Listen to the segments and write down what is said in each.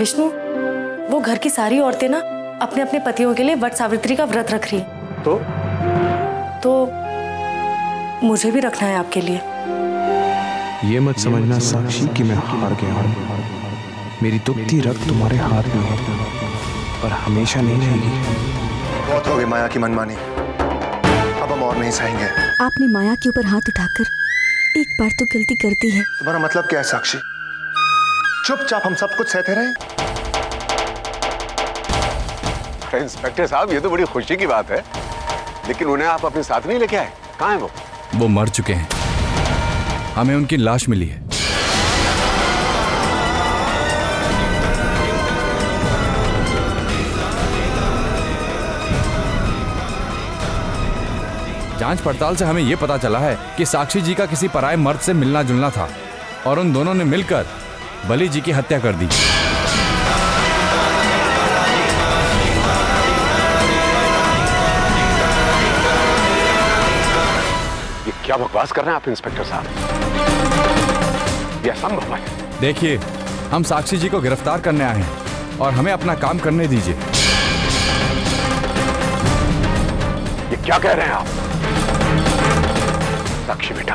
विष्णु, वो घर की सारी औरतें ना अपने अपने पतियों के लिए वट सावित्री का व्रत रख रही हैं। तो मुझे भी रखना है आपके लिए। ये मत समझना साक्षी कि मैं हार गया। मेरी दुखती रग तुम्हारे हाथ में है, पर हमेशा नहीं रहेगी। बहुत हो गई माया की मनमानी, अब हम और नहीं सहेंगे। आपने माया के ऊपर हाथ उठाकर एक बार तो गलती कर दी है। तुम्हारा मतलब क्या है साक्षी? चुपचाप हम सब कुछ सहते रहे? इंस्पेक्टर साहब, ये तो बड़ी खुशी की बात है, लेकिन उन्हें आप अपने साथ नहीं लेके आए। कहाँ है वो? वो मर चुके हैं, हमें उनकी लाश मिली है। जांच पड़ताल से हमें यह पता चला है कि साक्षी जी का किसी पराये मर्द से मिलना जुलना था और उन दोनों ने मिलकर बलि जी की हत्या कर दी। ये क्या बकवास कर रहे हैं आप इंस्पेक्टर साहब? यह असंभव है। देखिए, हम साक्षी जी को गिरफ्तार करने आए हैं और हमें अपना काम करने दीजिए। ये क्या कह रहे हैं आप? साक्षी बेटा,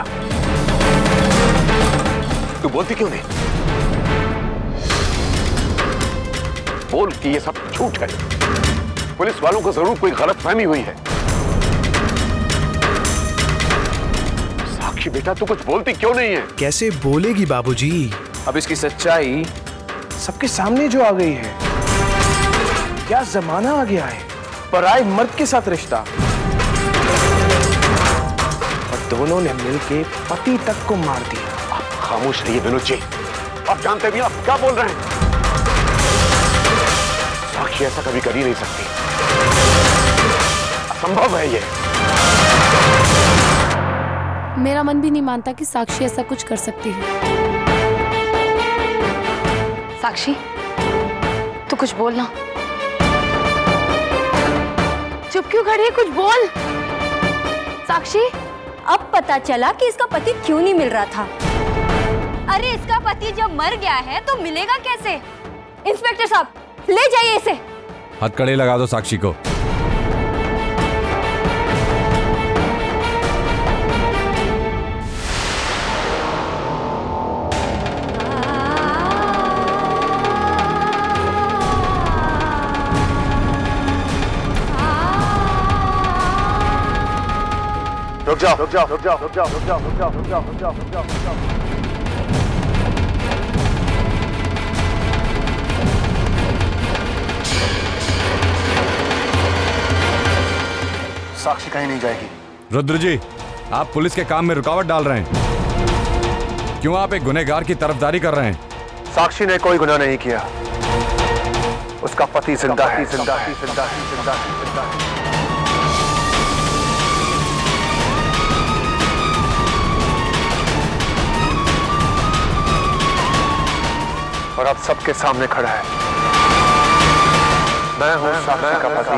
तू बोलती क्यों नहीं? बोल कि ये सब झूठ है। पुलिस वालों को जरूर कोई गलतफहमी हुई है। साक्षी बेटा, तू कुछ बोलती क्यों नहीं है? कैसे बोलेगी बाबूजी? अब इसकी सच्चाई सबके सामने जो आ गई है। क्या जमाना आ गया है, पराए मर्द के साथ रिश्ता। दोनों ने मिलके पति तक को मार दिया। आप खामोश रहिए विनोद जी। आप जानते भी आप क्या बोल रहे हैं? साक्षी ऐसा कभी कर ही नहीं सकती, असंभव है ये। मेरा मन भी नहीं मानता कि साक्षी ऐसा कुछ कर सकती है। साक्षी, तू कुछ बोल ना। चुप क्यों खड़ी है? कुछ बोल। साक्षी, अब पता चला कि इसका पति क्यों नहीं मिल रहा था। अरे इसका पति जब मर गया है तो मिलेगा कैसे? इंस्पेक्टर साहब, ले जाइए इसे। हथकड़ी लगा दो साक्षी को। रुक जाओ। साक्षी कहीं नहीं जाएगी। रुद्र जी, आप पुलिस के काम में रुकावट डाल रहे हैं। क्यों आप एक गुनहगार की तरफदारी कर रहे हैं? साक्षी ने कोई गुनाह नहीं किया। उसका पति जिंदा है। और अब सबके सामने खड़ा है। मैं हूँ साक्षी का पति।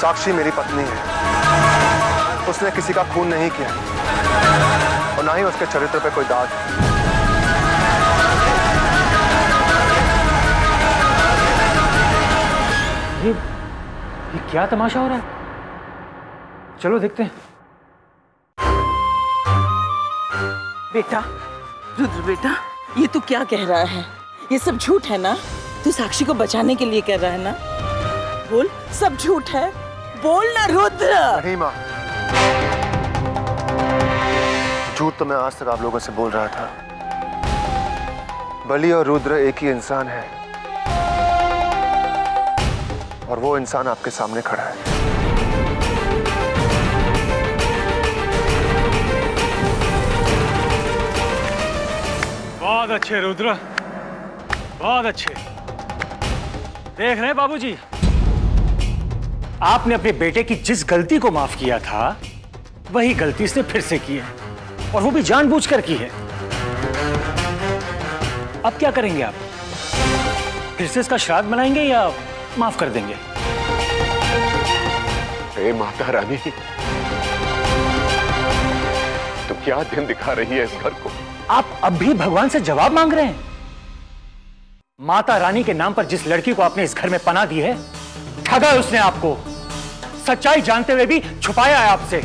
साक्षी मेरी पत्नी है। उसने किसी का खून नहीं किया और ना ही उसके चरित्र पे कोई दाग। ये क्या तमाशा हो रहा है? चलो देखते हैं। बेटा, रुद्र बेटा, ये तू क्या कह रहा है? ये सब झूठ है ना? तू साक्षी को बचाने के लिए कह रहा है ना? बोल, सब झूठ है। बोलना रुद्र। नहीं माँ, झूठ तो मैं आज तक आप लोगों से बोल रहा था। बलि और रुद्र एक ही इंसान है। और वो इंसान आपके सामने खड़ा है। बहुत अच्छे रुद्र, बहुत अच्छे। देख रहे हैं बाबूजी, आपने अपने बेटे की जिस गलती को माफ किया था वही गलती इसने फिर से की है, और वो भी जानबूझकर की है। अब क्या करेंगे आप? फिर से इसका श्राद्ध मनाएंगे या माफ कर देंगे? हे माता रानी, तो क्या दिन दिखा रही है इस घर को। आप अब भी भगवान से जवाब मांग रहे हैं? माता रानी के नाम पर जिस लड़की को आपने इस घर में पनाह दी है, ठगा है उसने आपको। सच्चाई जानते हुए भी छुपाया है आपसे,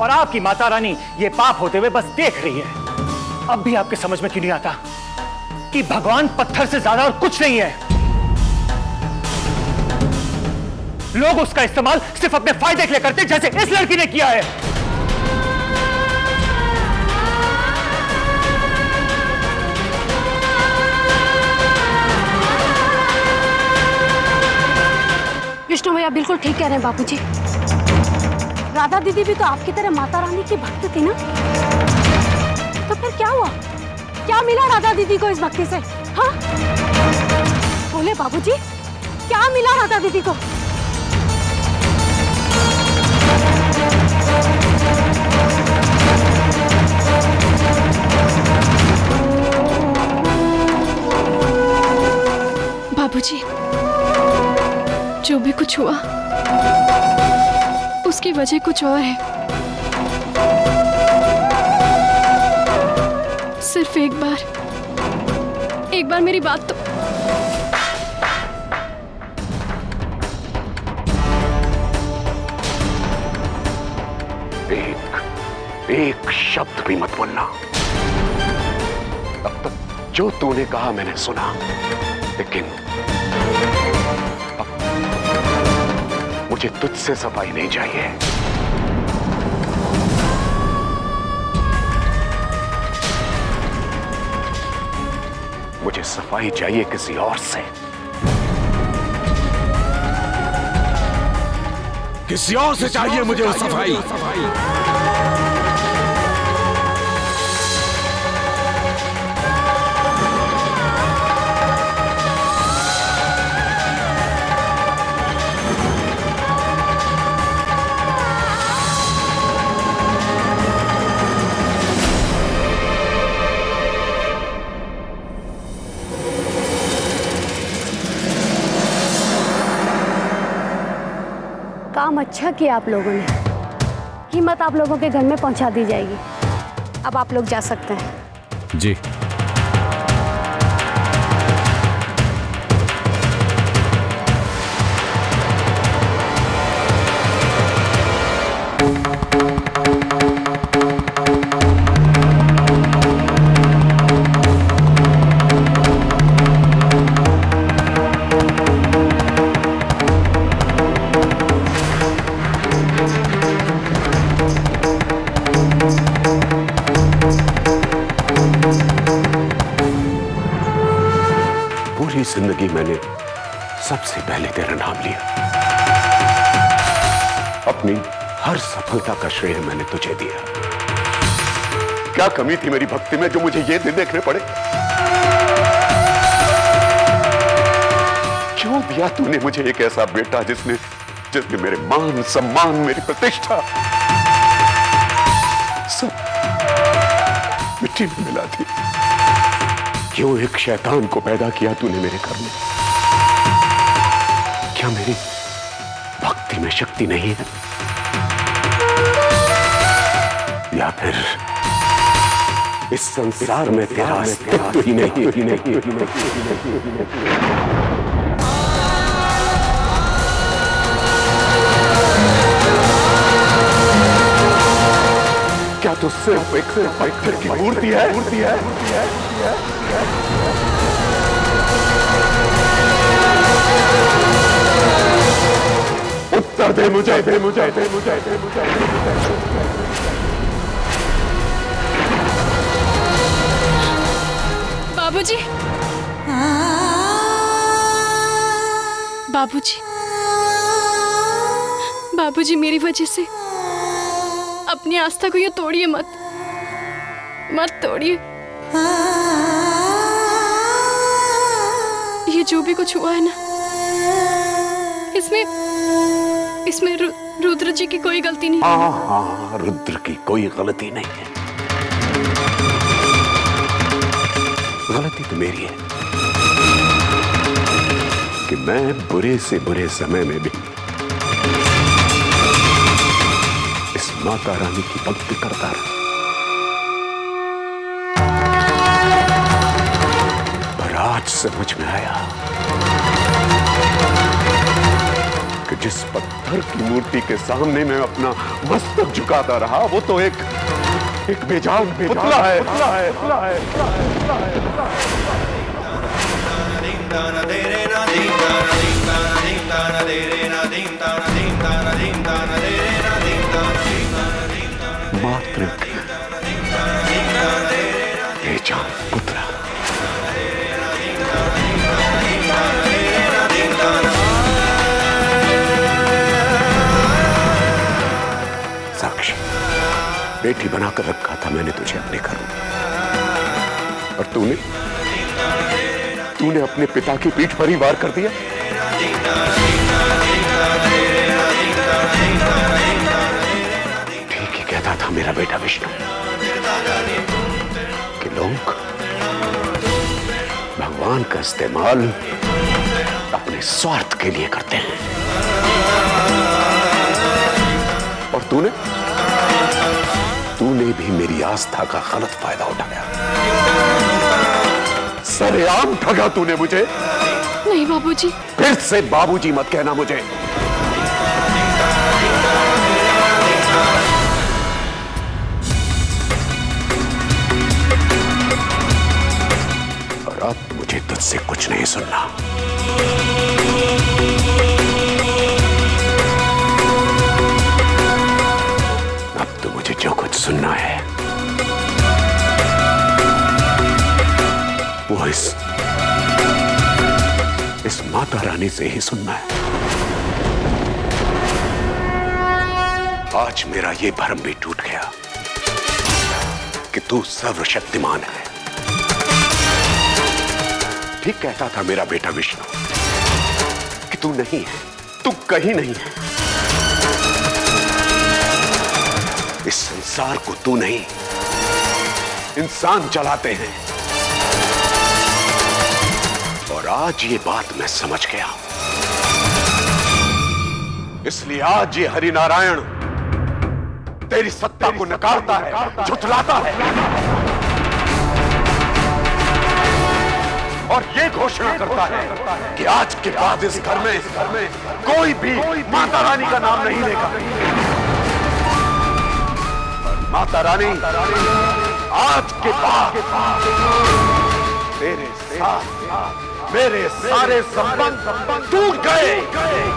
और आपकी माता रानी ये पाप होते हुए बस देख रही है। अब भी आपके समझ में क्यों नहीं आता कि भगवान पत्थर से ज्यादा और कुछ नहीं है। लोग उसका इस्तेमाल सिर्फ अपने फायदे के लिए करते, जैसे इस लड़की ने किया है। विष्णु भैया बिल्कुल ठीक कह रहे हैं बापूजी। राधा दीदी भी तो आपकी तरह माता रानी की भक्त थी ना, तो फिर क्या हुआ, क्या मिला राधा दीदी को इस भक्ति से? हाँ बोले बाबूजी, क्या मिला राधा दीदी को? बाबूजी, जो भी कुछ हुआ उसकी वजह कुछ और है। सिर्फ एक बार मेरी बात तो। एक शब्द भी मत बोलना। अब तक जो तूने कहा मैंने सुना, लेकिन मुझे तुझसे सफाई नहीं चाहिए। मुझे सफाई चाहिए किसी और से। किसी और से चाहिए मुझे वो सफाई। काम अच्छा किया आप लोगों ने। कीमत आप लोगों के घर में पहुंचा दी जाएगी। अब आप लोग जा सकते हैं। जी। जिंदगी मैंने सबसे पहले तेरा नाम लिया। अपनी हर सफलता का श्रेय मैंने तुझे दिया। क्या कमी थी मेरी भक्ति में जो मुझे ये दिन देखने पड़े? क्यों दिया तूने मुझे एक ऐसा बेटा जिसने मेरे मान सम्मान, मेरी प्रतिष्ठा सब मिट्टी में मिला दी। क्यों एक शैतान को पैदा किया तूने मेरे घर में? क्या मेरी भक्ति में शक्ति नहीं है? या फिर इस संसार में तेरा अस्तित्व ही नहीं। क्या तो सिर्फ एक पत्थर की मूर्ति है? उत्तर दे मुझे, दे मुझे, दे मुझे, दे मुझे। बाबूजी, बाबूजी। बाबूजी, मेरी वजह से अपनी आस्था को ये तोड़िए मत, मत तोड़िए। ये जो भी कुछ हुआ है ना, इसमें रुद्र जी की कोई गलती नहीं है। हाँ, रुद्र की कोई गलती नहीं है, गलती तो मेरी है कि मैं बुरे से बुरे समय में भी इस माता रानी की भक्ति करता रहा। पर आज समझ में आया कि जिस पत्थर की मूर्ति के सामने मैं अपना मस्तक झुकाता रहा, वो तो एक बेजान पुतला है। मात्र बेजान पुतला। बेटी बनाकर रखा था मैंने तुझे अपने घर में, और तूने तूने अपने पिता की पीठ पर ही वार कर दिया। ठीक ही कहता था मेरा बेटा विष्णु कि लोग भगवान का इस्तेमाल अपने स्वार्थ के लिए करते हैं, और तूने तूने भी मेरी आस्था का गलत फायदा उठाया। सरेआम ठगा तूने मुझे। नहीं बाबूजी, फिर से बाबूजी मत कहना मुझे। और अब मुझे तुझसे कुछ नहीं सुनना। जो कुछ सुनना है वो इस माता रानी से ही सुनना है। आज मेरा ये भ्रम भी टूट गया कि तू सर्वशक्तिमान है। ठीक कहता था मेरा बेटा विष्णु कि तू नहीं है, तू कहीं नहीं है। इस संसार को तू नहीं, इंसान चलाते हैं। और आज ये बात मैं समझ गया, इसलिए आज ये हरिनारायण तेरी सत्ता को नकारता है, झुठलाता है, और ये घोषणा करता है कि आज के बाद इस घर में कोई भी माता रानी का नाम नहीं लेगा। माता रानी, आज के बाद तेरे साथ मेरे सारे संबंध टूट गए।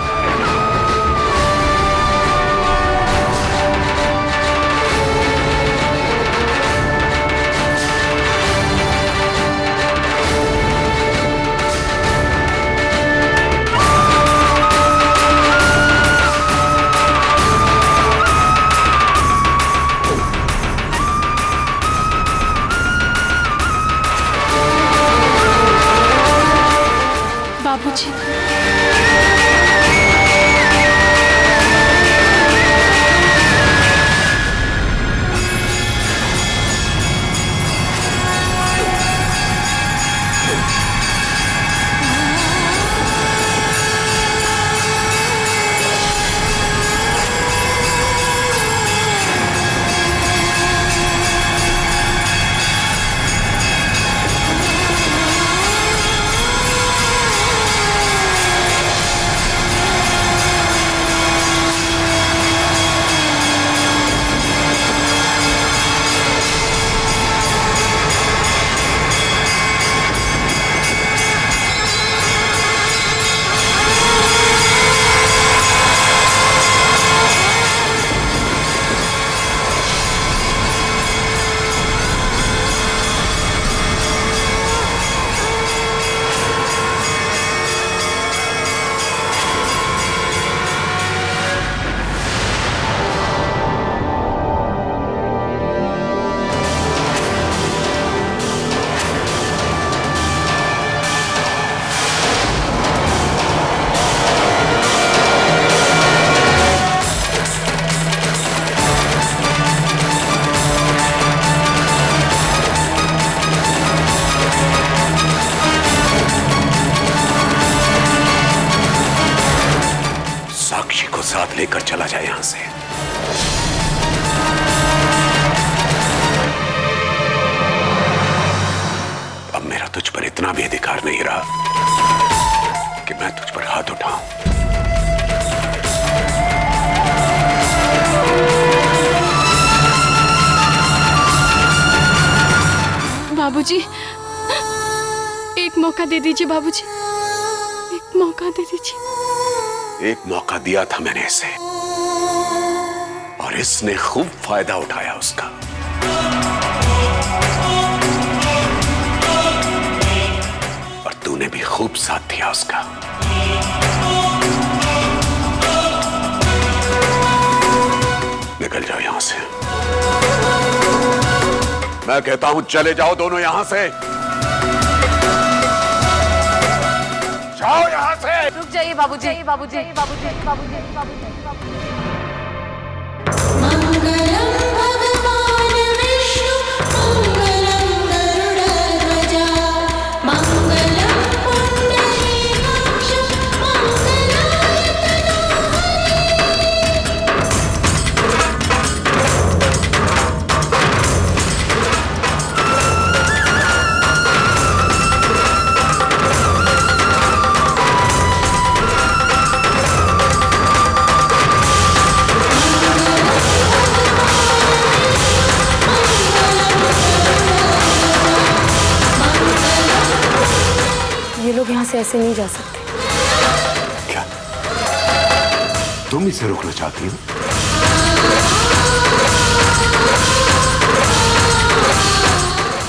यहां से। अब मेरा तुझ पर इतना भी अधिकार नहीं रहा कि मैं तुझ पर हाथ उठाऊं। बाबूजी, एक मौका दे दीजिए। बाबूजी, एक मौका दे दीजिए। एक मौका दिया था मैंने इसे और इसने खूब फायदा उठाया उसका। और तूने भी खूब साथ दिया उसका। निकल जाओ यहां से। मैं कहता हूं चले जाओ दोनों यहां से। जाओ यहां से। रुक जाइए बाबूजी। बाबूजी बाबूजी बाबूजी बाबूजी। ऐसे नहीं जा सकते। क्या तुम इसे रोकना चाहती हो?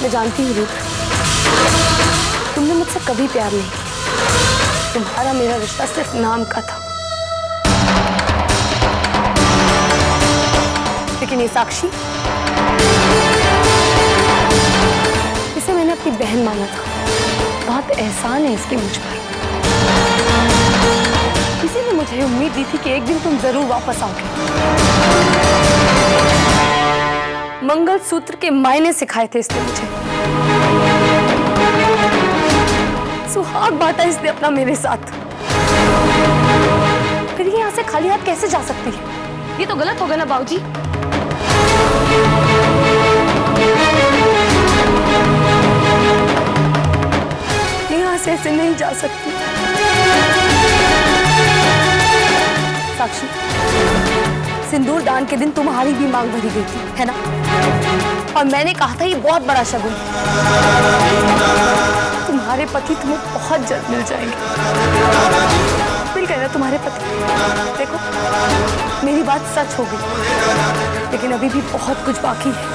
मैं जानती हूँ रूप, तुमने मुझसे कभी प्यार नहीं किया। तुम्हारा मेरा रिश्ता सिर्फ नाम का था। लेकिन ये साक्षी, इसे मैंने अपनी बहन माना था। बहुत एहसान है इसकी मुझ पर। किसी ने मुझे उम्मीद दी थी कि एक दिन तुम जरूर वापस आओगे। मंगल सूत्र के मायने सिखाए थे इसने मुझे। सुहाग बांटा इसने अपना मेरे साथ। फिर ये यहाँ से खाली हाथ कैसे जा सकती है? ये तो गलत होगा ना बाबूजी। ऐसे नहीं जा सकती। साक्षी, सिंदूर दान के दिन तुम्हारी भी मांग भरी गई थी, है ना? और मैंने कहा था ये बहुत बड़ा शगुन। तुम्हारे पति तुम्हें बहुत जल्द मिल जाएंगे। मिल गए ना तुम्हारे पति? देखो, मेरी बात सच हो गई, लेकिन अभी भी बहुत कुछ बाकी है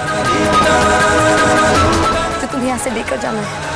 जो तुम्हें यहाँ से लेकर जाना है।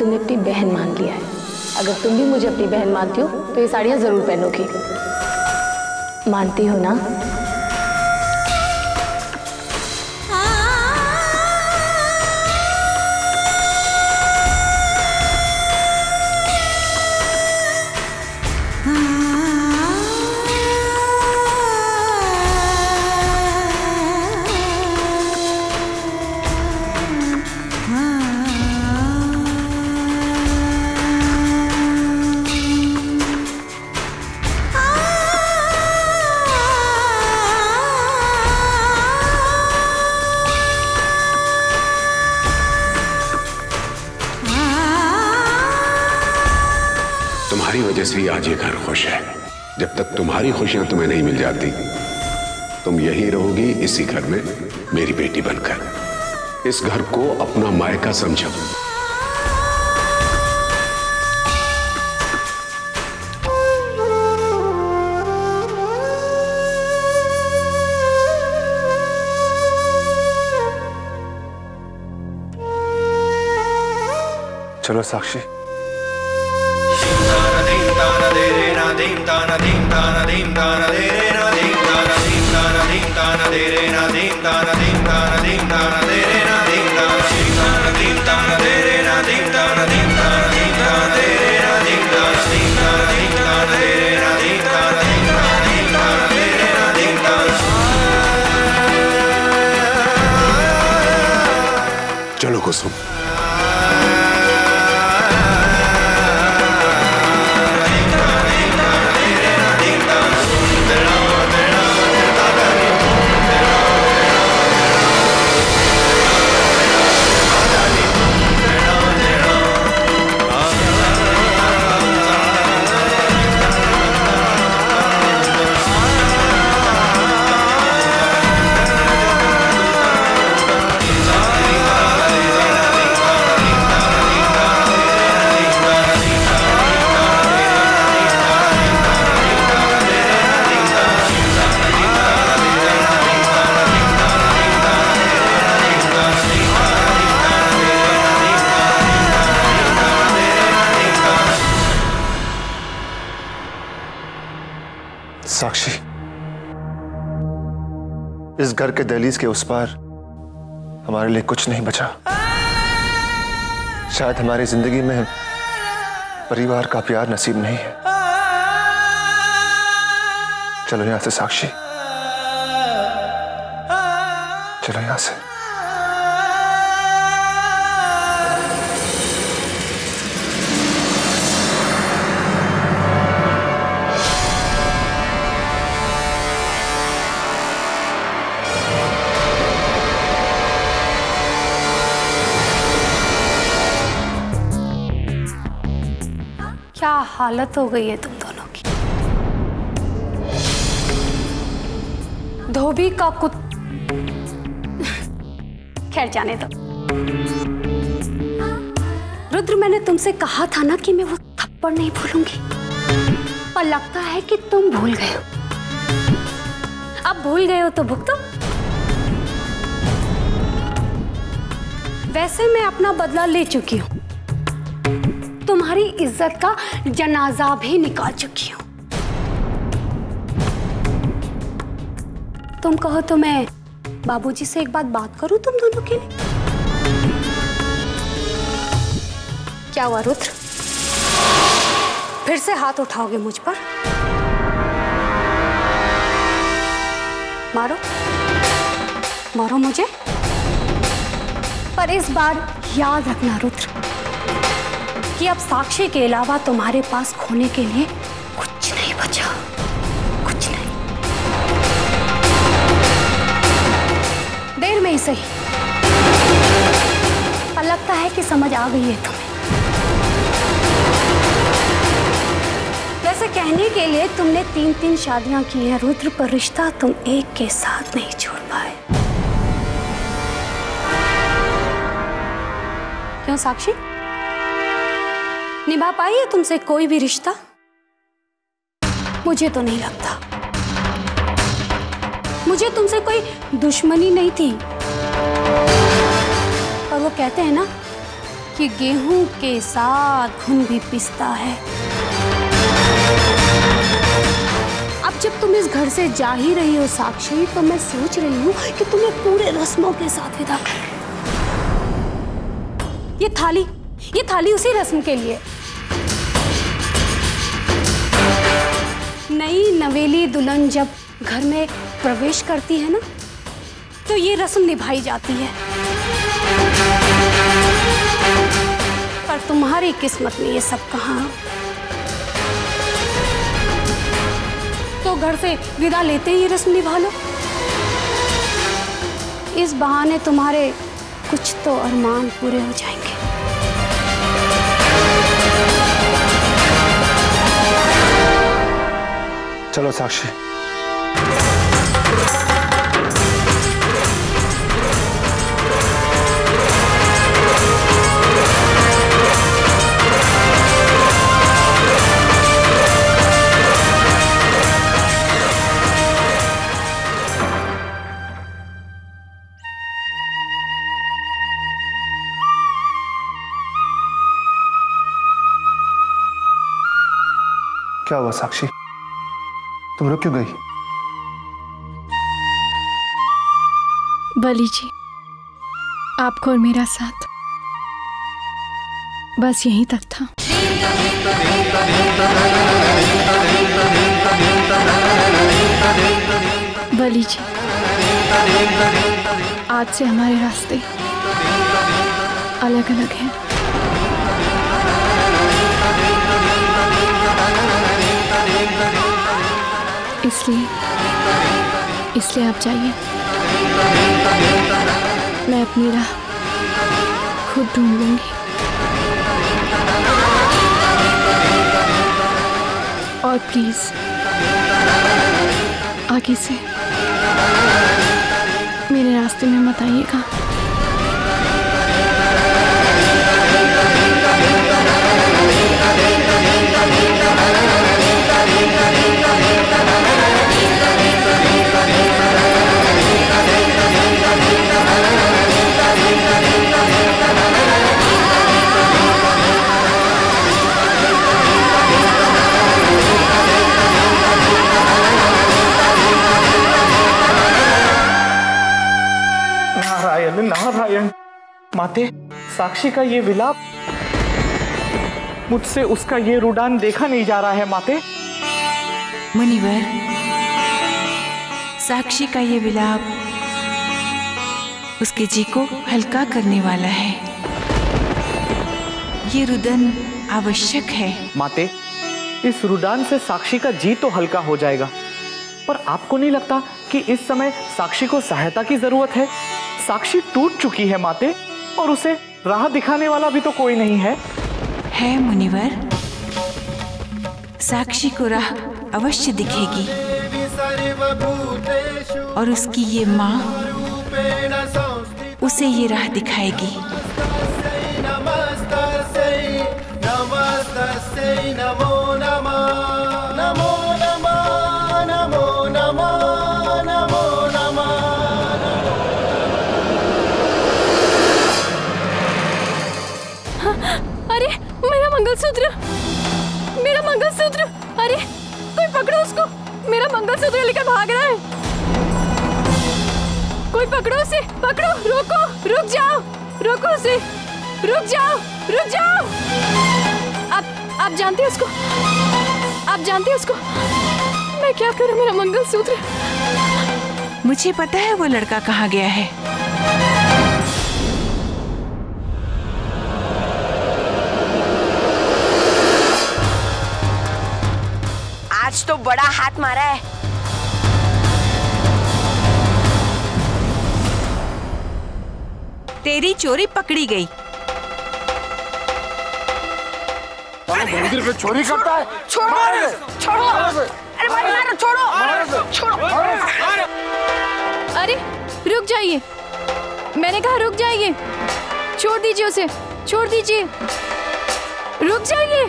तुम्हें अपनी बहन मान लिया है। अगर तुम भी मुझे अपनी बहन मानती हो तो ये साड़ियाँ ज़रूर पहनोगी। मानती हो ना? तुम्हारी वजह से ही आज ये घर खुश है। जब तक तुम्हारी खुशियां तुम्हें नहीं मिल जाती, तुम यही रहोगी इसी घर में मेरी बेटी बनकर। इस घर को अपना मायका समझो। चलो साक्षी। चलो कुसुम, साक्षी, इस घर के दहलीज के उस पार हमारे लिए कुछ नहीं बचा। शायद हमारी जिंदगी में परिवार का प्यार नसीब नहीं है। चलो यहां से साक्षी, चलो यहां से। क्या हालत हो गई है तुम दोनों की। धोबी का कुत, खैर जाने दो। रुद्र, मैंने तुमसे कहा था ना कि मैं वो थप्पड़ नहीं भूलूंगी, पर लगता है कि तुम भूल गए हो। अब भूल गए हो तो भुगतो। वैसे मैं अपना बदला ले चुकी हूँ, तुम्हारी इज्जत का जनाजा भी निकाल चुकी हूं। तुम कहो तो मैं बाबूजी से एक बात करूं तुम दोनों के लिए? क्या हुआ रुद्र, फिर से हाथ उठाओगे मुझ पर? मारो मारो मुझे, पर इस बार याद रखना रुद्र कि अब साक्षी के अलावा तुम्हारे पास खोने के लिए कुछ नहीं बचा, कुछ नहीं। देर में ही सही, पर लगता है कि समझ आ गई है तुम्हें। वैसे कहने के लिए तुमने 3-3 शादियां की हैं रुद्र, पर रिश्ता तुम एक के साथ नहीं छोड़ पाए। क्यों साक्षी, निभा पाई है तुमसे कोई भी रिश्ता? मुझे तो नहीं लगता। मुझे तुमसे कोई दुश्मनी नहीं थी, और वो कहते हैं ना कि गेहूं के साथ खून भी पिसता है। अब जब तुम इस घर से जा ही रही हो साक्षी, तो मैं सोच रही हूँ कि तुम्हें पूरे रस्मों के साथ विदा करूं। ये थाली उसी रस्म के लिए। नई नवेली दुल्हन जब घर में प्रवेश करती है ना, तो ये रस्म निभाई जाती है। पर तुम्हारी किस्मत में ये सब कहाँ। तो घर से विदा लेते ही ये रस्म निभा लो। इस बहाने तुम्हारे कुछ तो अरमान पूरे हो जाएंगे। चलो साक्षी, क्या हुआ साक्षी, तुम रुक क्यों गई? बली जी, आपको और मेरा साथ बस यहीं तक था। बली जी, आज से हमारे रास्ते अलग अलग हैं। इसलिए आप जाइए, मैं अपनी राह खुद ढूंढ लूंगी। और प्लीज आगे से मेरे रास्ते में मत आइएगा। नारायण नारायण, माते, साक्षी का ये विलाप, मुझसे उसका ये रुदान देखा नहीं जा रहा है माते। मुनिवर, साक्षी का ये विलाप उसके जी को हल्का करने वाला है। ये रुदन आवश्यक है माते। इस रुदान से साक्षी का जी तो हल्का हो जाएगा, पर आपको नहीं लगता कि इस समय साक्षी को सहायता की जरूरत है? साक्षी टूट चुकी है माते, और उसे राह दिखाने वाला भी तो कोई नहीं है। है मुनिवर, साक्षी को राह अवश्य दिखेगी, और उसकी ये माँ उसे ये राह दिखाएगी। मंगलसूत्र, मेरा मंगलसूत्र! अरे कोई पकड़ो उसको, मेरा मंगलसूत्र लेकर भाग रहा है। कोई पकड़ो उसे, पकड़ो, रोको, रुक जाओ, रोको उसे, रुक जाओ, रुक जाओ। आप जानते हैं उसको, आप जानते हैं उसको। मैं क्या करूं, मेरा मंगलसूत्र। मुझे पता है वो लड़का कहाँ गया है। आज तो बड़ा हाथ मारा है। तेरी चोरी पकड़ी गई। पे चोरी करता है। छोड़ो, अरे मारो, छोड़ो। अरे रुक जाइए, मैंने कहा रुक जाइए। छोड़ दीजिए उसे, छोड़ दीजिए, रुक जाइए।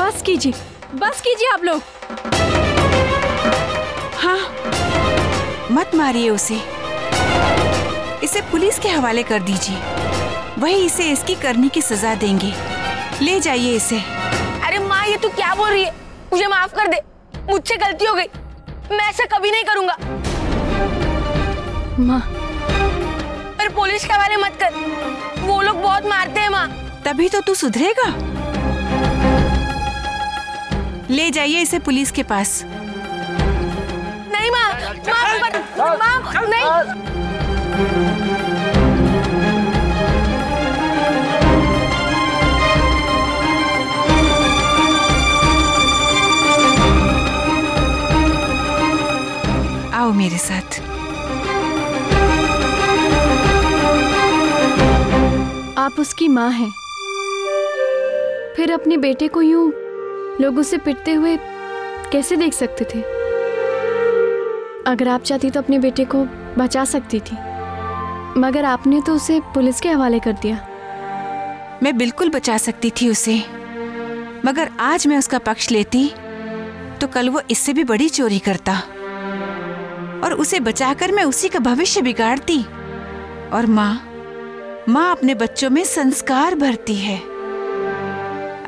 बस कीजिए, बस कीजिए आप लोग। हाँ, मत मारिए उसे, इसे पुलिस के हवाले कर दीजिए। वही इसे इसकी करनी की सजा देंगे। ले जाइए इसे। अरे माँ, ये तू क्या बोल रही है? मुझे माफ कर दे, मुझसे गलती हो गई, मैं ऐसा कभी नहीं करूँगा। माँ, पर पुलिस के बारे मत कर, वो लोग बहुत मारते हैं माँ। तभी तो तू सुधरेगा। ले जाइए इसे पुलिस के पास। नहीं माँ, माँ नहीं। आओ मेरे साथ। आप उसकी माँ हैं, फिर अपने बेटे को यूं लोगों से पिटते हुए कैसे देख सकते थे? अगर आप चाहती तो अपने बेटे को बचा सकती थी, मगर आपने तो उसे पुलिस के हवाले कर दिया। मैं बिल्कुल बचा सकती थी उसे, मगर आज मैं उसका पक्ष लेती तो कल वो इससे भी बड़ी चोरी करता और उसे बचाकर मैं उसी का भविष्य बिगाड़ती। और माँ अपने बच्चों में संस्कार भरती है।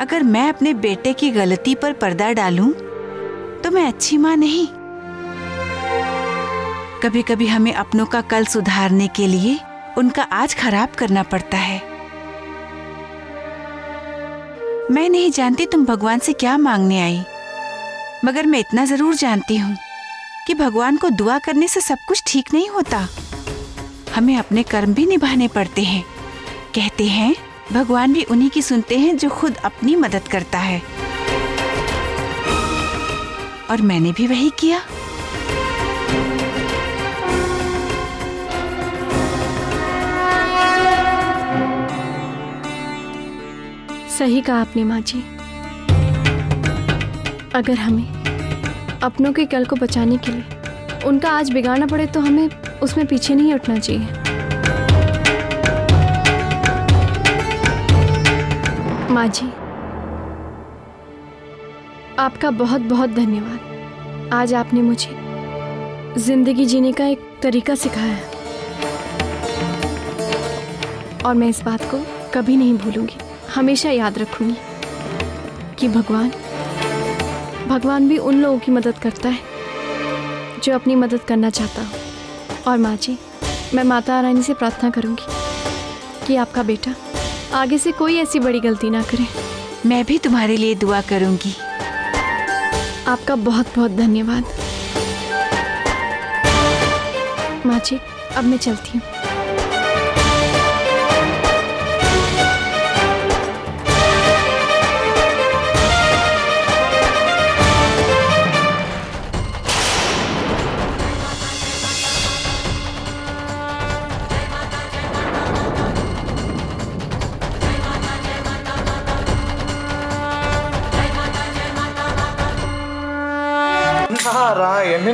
अगर मैं अपने बेटे की गलती पर पर्दा डालूं तो मैं अच्छी माँ नहीं। कभी कभी हमें अपनों का कल सुधारने के लिए उनका आज खराब करना पड़ता है। मैं नहीं जानती तुम भगवान से क्या मांगने आई, मगर मैं इतना जरूर जानती हूँ कि भगवान को दुआ करने से सब कुछ ठीक नहीं होता। हमें अपने कर्म भी निभाने पड़ते हैं। कहते हैं भगवान भी उन्हीं की सुनते हैं जो खुद अपनी मदद करता है, और मैंने भी वही किया। सही कहा आपने माँ जी। अगर हमें अपनों के कल को बचाने के लिए उनका आज बिगाड़ना पड़े तो हमें उसमें पीछे नहीं उठना चाहिए। माँ जी, आपका बहुत बहुत धन्यवाद। आज आपने मुझे जिंदगी जीने का एक तरीका सिखाया है और मैं इस बात को कभी नहीं भूलूंगी, हमेशा याद रखूंगी कि भगवान भी उन लोगों की मदद करता है जो अपनी मदद करना चाहता हो। और माँ जी, मैं माता रानी से प्रार्थना करूँगी कि आपका बेटा आगे से कोई ऐसी बड़ी गलती ना करे। मैं भी तुम्हारे लिए दुआ करूँगी। आपका बहुत बहुत धन्यवाद माँ जी। अब मैं चलती हूँ।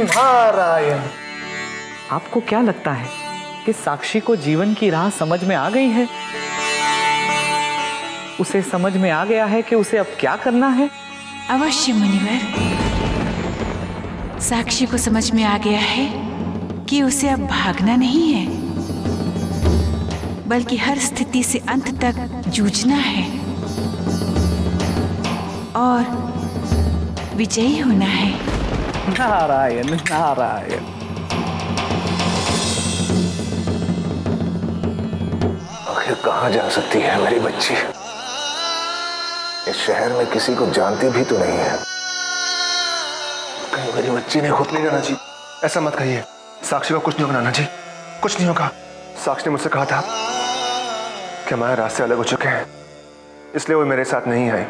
नारायण, आपको क्या लगता है कि साक्षी को जीवन की राह समझ में आ गई है? उसे समझ में आ गया है कि उसे अब क्या करना है? अवश्य मुनिवर, साक्षी को समझ में आ गया है कि उसे अब भागना नहीं है, बल्कि हर स्थिति से अंत तक जूझना है और विजयी होना है। नारायण नारायण। आखिर कहाँ जा सकती है मेरी बच्ची? इस शहर में किसी को जानती भी तो नहीं है। कहीं मेरी बच्ची ने खुद नहीं जाना जी। ऐसा मत कहिए, साक्षी को कुछ नहीं होगा नाना जी, कुछ नहीं होगा। साक्षी ने मुझसे कहा था कि हमारे रास्ते अलग हो चुके हैं, इसलिए वो मेरे साथ नहीं आई।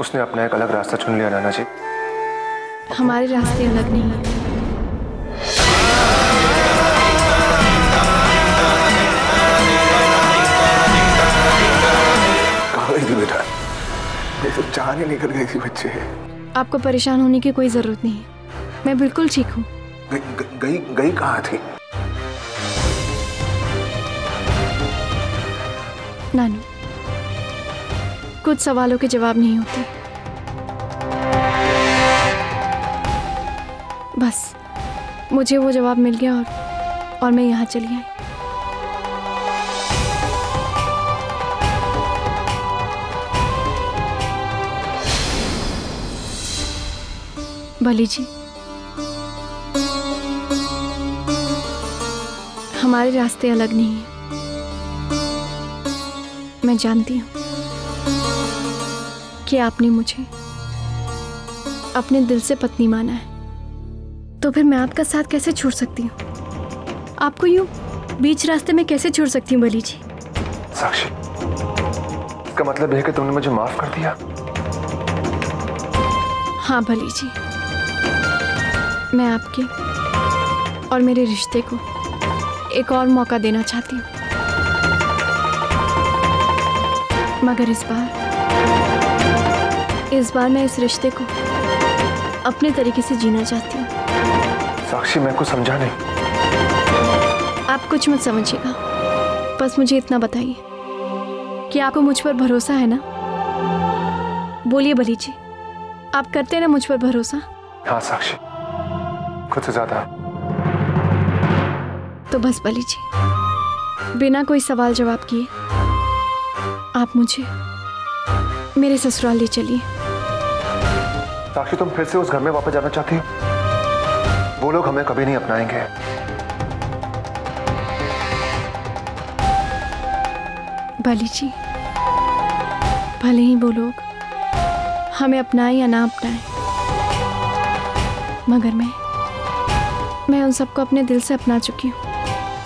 उसने अपना एक अलग रास्ता चुन लिया नाना जी। हमारे रास्ते अलग नहीं हैं। कहाँ गई थी बेटा? ये सब जान ही निकल गई थी बच्चे। आपको परेशान होने की कोई जरूरत नहीं है, मैं बिल्कुल ठीक हूँ। गई कहाँ थी? नानू, कुछ सवालों के जवाब नहीं होते। बस मुझे वो जवाब मिल गया और मैं यहाँ चली आई। भोली जी, हमारे रास्ते अलग नहीं हैं। मैं जानती हूँ कि आपने मुझे अपने दिल से पत्नी माना है, तो फिर मैं आपका साथ कैसे छोड़ सकती हूँ? आपको यूँ बीच रास्ते में कैसे छोड़ सकती हूँ भोली जी? साक्षी, इसका मतलब है कि तुमने मुझे माफ कर दिया? हाँ भोली जी, मैं आपके और मेरे रिश्ते को एक और मौका देना चाहती हूँ, मगर इस बार मैं इस रिश्ते को अपने तरीके से जीना चाहती हूँ। साक्षी, मैं कुछ समझा नहीं। आप कुछ मत समझिएगा, बस मुझे इतना बताइए कि आपको मुझ पर भरोसा है ना? बोलिए भोली जी, आप करते हैं ना मुझ पर भरोसा? हाँ साक्षी, कुछ से ज्यादा। तो बस भोली जी, बिना कोई सवाल जवाब किए आप मुझे मेरे ससुराल ले चलिए। साक्षी, तुम फिर से उस घर में वापस जाना चाहती हो? वो लोग हमें कभी नहीं अपनाएंगे। भोली जी, भले ही वो लोग हमें अपनाएं या ना अपनाएं, मगर मैं उन सबको अपने दिल से अपना चुकी हूँ।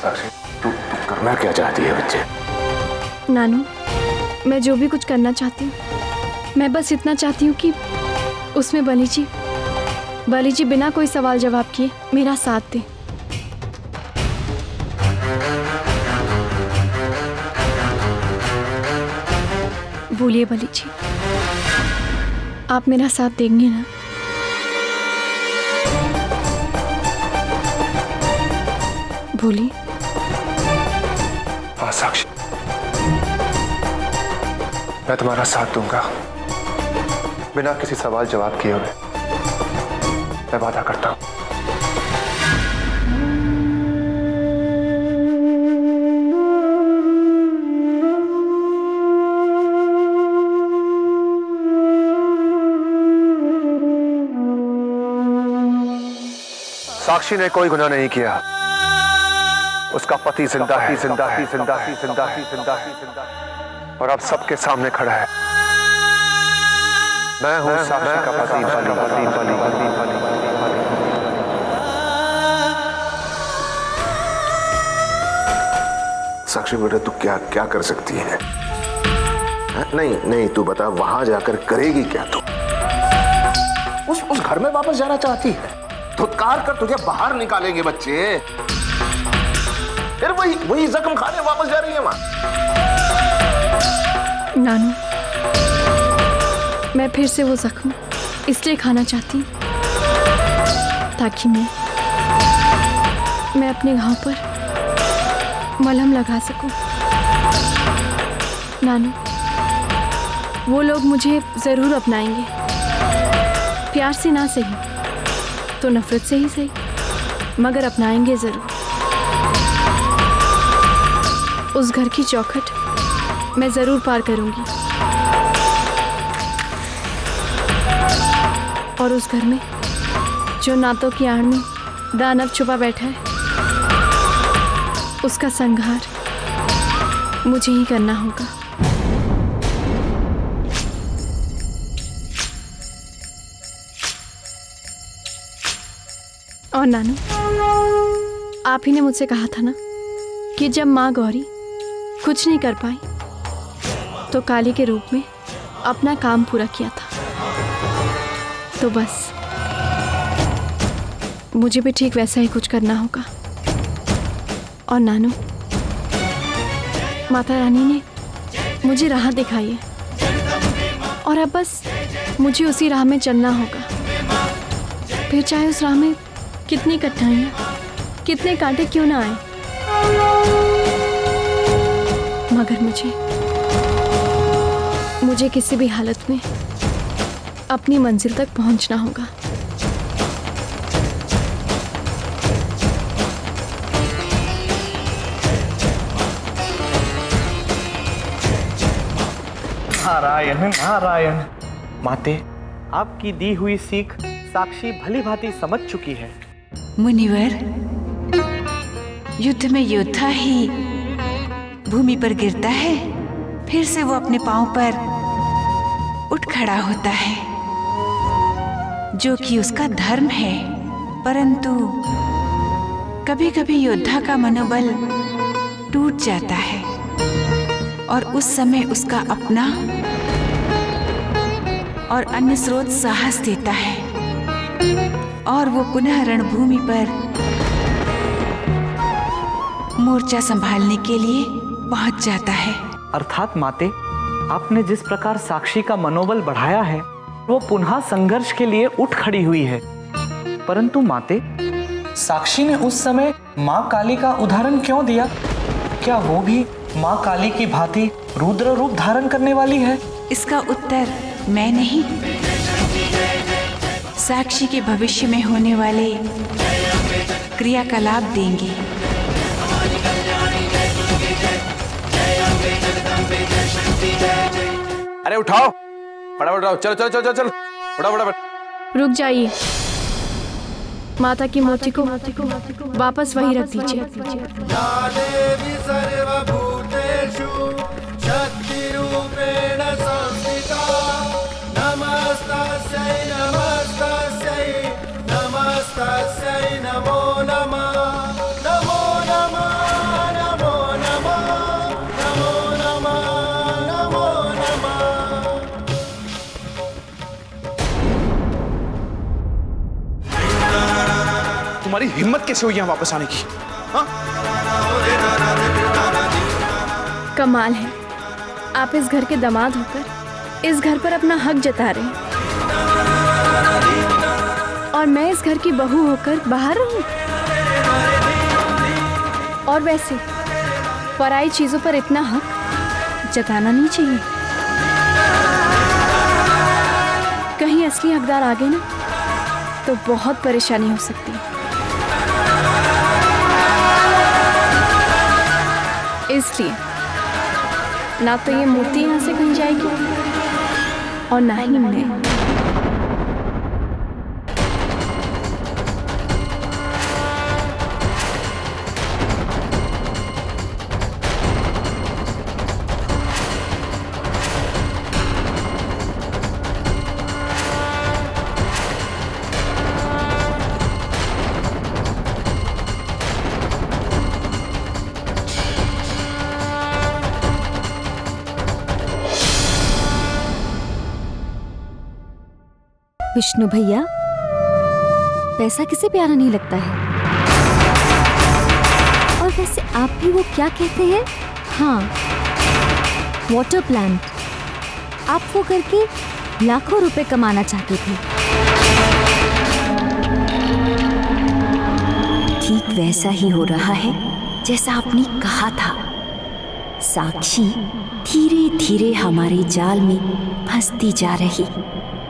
साक्षी, तू करना क्या चाहती है बच्चे? नानू, मैं जो भी कुछ करना चाहती हूँ, मैं बस इतना चाहती हूँ कि उसमें भोली जी बिना कोई सवाल जवाब किए मेरा साथ दे। बोलिए भोली जी, आप मेरा साथ देंगे ना? भोली। हाँ साक्षी, मैं तुम्हारा साथ दूंगा, बिना किसी सवाल जवाब किए हुए, मैं वादा करता हूँ। साक्षी ने कोई गुनाह नहीं किया। उसका पति जिंदा है और अब सबके सामने खड़ा है। मैं हूँ साक्षी का पति। साक्षी बेटा, तू क्या कर सकती है? नहीं, तू बता, वहां जाकर करेगी क्या? तू उस घर में वापस जाना चाहती है? धुतकार कर तुझे बाहर निकालेंगे बच्चे। फिर वही जख्म खाने वापस जा रही है माँ। नानू, मैं फिर से वो जख्म इसलिए खाना चाहती हूँ ताकि मैं अपने घाव पर मलहम लगा सकूँ। नानू, वो लोग मुझे जरूर अपनाएंगे, प्यार से ना सही तो नफरत से ही सही, मगर अपनाएंगे जरूर। उस घर की चौखट मैं जरूर पार करूंगी और उस घर में जो नातों की आड़ में दानव छुपा बैठा है, उसका संहार मुझे ही करना होगा। और नानू, आप ही ने मुझसे कहा था ना कि जब माँ गौरी कुछ नहीं कर पाई तो काली के रूप में अपना काम पूरा किया था, तो बस मुझे भी ठीक वैसा ही कुछ करना होगा। और नानू, माता रानी ने मुझे राह दिखाई है और अब बस मुझे उसी राह में चलना होगा, फिर चाहे उस राह में कितनी कठिनाइयाँ, कितने कांटे क्यों ना आए, मगर मुझे किसी भी हालत में अपनी मंजिल तक पहुंचना होगा। नारायण नारायण। माते, आपकी दी हुई सीख साक्षी भली भांति समझ चुकी है। मुनिवर, युद्ध में योद्धा ही भूमि पर गिरता है, फिर से वो अपने पांव पर उठ खड़ा होता है, जो कि उसका धर्म है। परंतु कभी कभी योद्धा का मनोबल टूट जाता है और उस समय उसका अपना और अन्य स्रोत साहस देता है और वो पुनः रणभूमि पर मोर्चा संभालने के लिए पहुंच जाता है। अर्थात माते, आपने जिस प्रकार साक्षी का मनोबल बढ़ाया है, वो पुनः संघर्ष के लिए उठ खड़ी हुई है। परंतु माते, साक्षी ने उस समय माँ काली का उदाहरण क्यों दिया? क्या वो भी माँ काली की भांति रुद्र रूप धारण करने वाली है? इसका उत्तर मैं नहीं, साक्षी के भविष्य में होने वाले क्रियाकलाप देंगे। अरे उठाओ, फटाफट आओ, चलो चलो चलो चलो, फटाफट। रुक जाइए, माता की मूर्ति को वापस वहीं रख दीजिए। तुम्हारी हिम्मत कैसे हुई यहाँ वापस आने की? हाँ? कमाल है, आप इस घर के दामाद होकर इस घर पर अपना हक जता रहे हैं और मैं इस घर की बहू होकर बाहर रहूं? और वैसे पराई चीजों पर इतना हक जताना नहीं चाहिए। कहीं असली हकदार आ गए ना तो बहुत परेशानी हो सकती है। इसलिए ना तो ये मूर्ति यहाँ से कहीं जाएगी और ना ही मैं। विष्णु भैया, पैसा किसे प्यारा नहीं लगता है। और वैसे आप भी वो क्या कहते हैं, हाँ, वाटर प्लांट, आप वो करके लाखों रुपए कमाना चाहते थे। ठीक वैसा ही हो रहा है जैसा आपने कहा था। साक्षी धीरे धीरे हमारे जाल में फंसती जा रही।